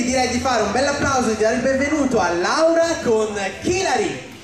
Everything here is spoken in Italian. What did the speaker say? quindi direi di fare un bel applauso e di dare il benvenuto a Laura con Kilari.